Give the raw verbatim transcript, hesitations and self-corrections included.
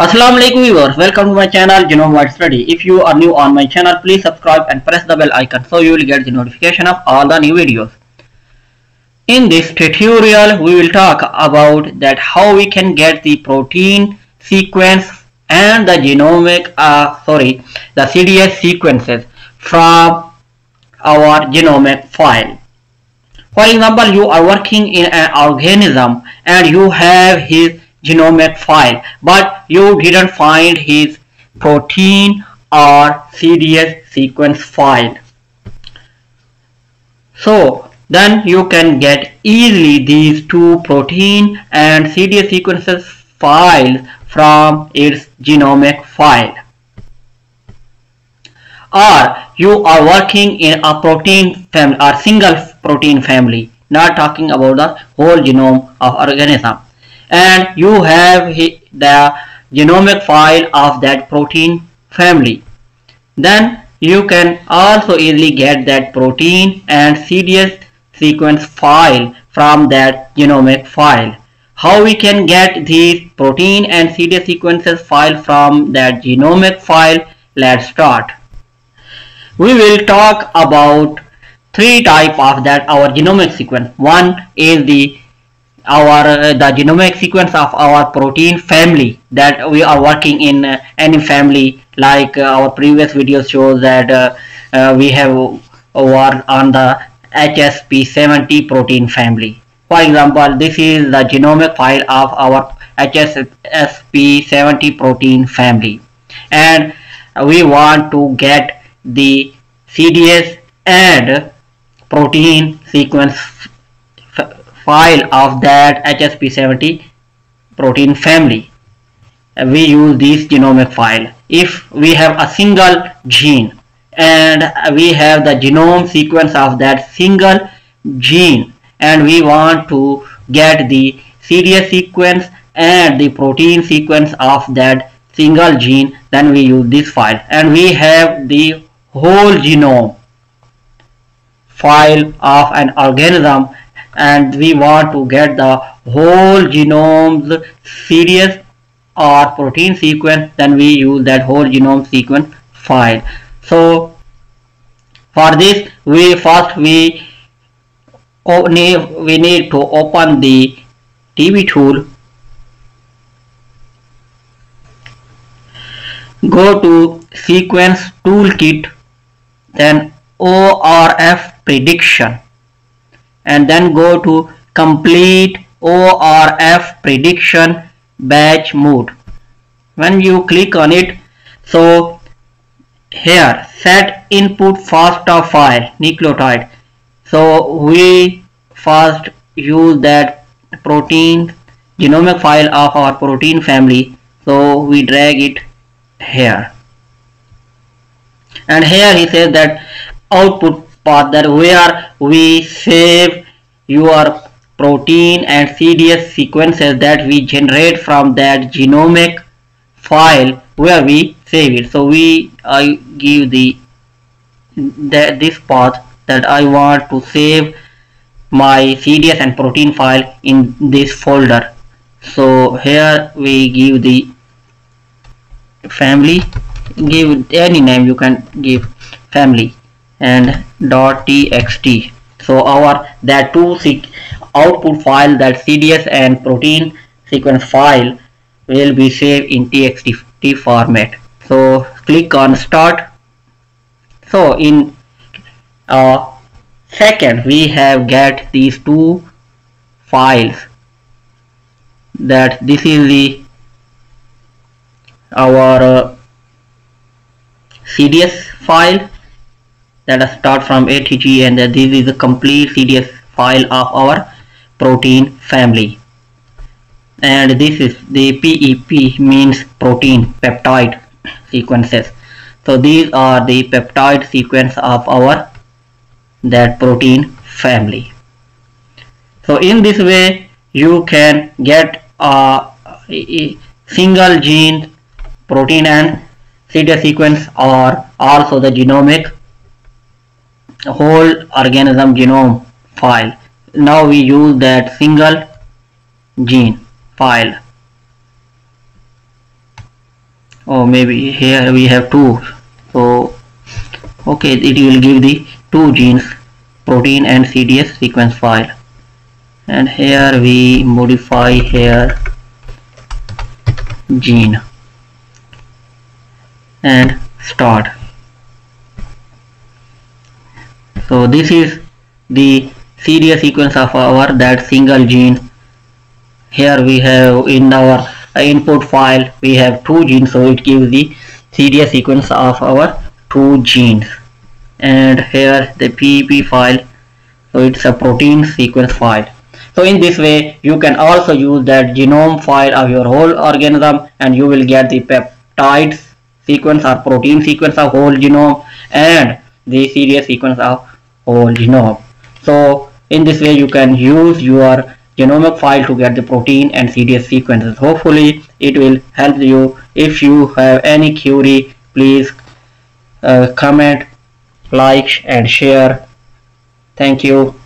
Assalamu alaikum viewers, welcome to my channel Genome Wide Study. If you are new on my channel, please subscribe and press the bell icon so you will get the notification of all the new videos. In this tutorial we will talk about that how we can get the protein sequence and the genomic uh, sorry the C D S sequences from our genomic file. For example, you are working in an organism and you have his genomic file, but you didn't find his protein or C D S sequence file. So then you can get easily these two protein and C D S sequences files from its genomic file. Or you are working in a protein family or single protein family, not talking about the whole genome of organism, and you have the genomic file of that protein family. Then you can also easily get that protein and C D S sequence file from that genomic file. How we can get these protein and C D S sequences file from that genomic file? Let's start. We will talk about three types of that our genomic sequence. One is the our uh, the genomic sequence of our protein family that we are working in uh, any family, like uh, our previous video shows that uh, uh, we have worked on the H S P seventy protein family. For example, this is the genomic file of our H S P seventy protein family, and we want to get the C D S and protein sequence file of that H S P seventy protein family. We use this genomic file. If we have a single gene and we have the genome sequence of that single gene, and we want to get the C D S sequence and the protein sequence of that single gene, then we use this file, and we have the whole genome file of an organism, and we want to get the whole genome's C D S or protein sequence, then we use that whole genome sequence file. So for this, we first we need, we need to open the T B tool, go to sequence toolkit, then O R F prediction, and then go to complete O R F prediction batch mode. When you click on it, so here set input FASTA file nucleotide. So we first use that protein genomic file of our protein family, so we drag it here, and here he says that output path, that where we save your protein and C D S sequences that we generate from that genomic file, where we save it. So we I give the, the this path that I want to save my C D S and protein file in this folder. So here we give the family, give any name you can give, family, and .txt. So our that two output file, that C D S and protein sequence file, will be saved in T X T format. So click on start. So in uh, second we have get these two files, that this is the our uh, C D S file. Let us start from A T G, and that this is a complete C D S file of our protein family, and this is the P E P, means protein peptide sequences. So these are the peptide sequence of our that protein family. So in this way you can get a, a single gene protein and C D S sequence, or also the genomic whole organism genome file. Now we use that single gene file. or maybe here we have two. So okay, it will give the two genes, protein and C D S sequence file. And here we modify here gene and start. So this is the C D S sequence of our that single gene. Here we have in our input file we have two genes, so it gives the C D S sequence of our two genes. And here the P E P file, so it's a protein sequence file. So in this way you can also use that genome file of your whole organism, and you will get the peptides sequence or protein sequence of whole genome and the C D S sequence of whole genome. So in this way you can use your genomic file to get the protein and C D S sequences. Hopefully it will help you. If you have any query, please uh, comment, like and share. Thank you.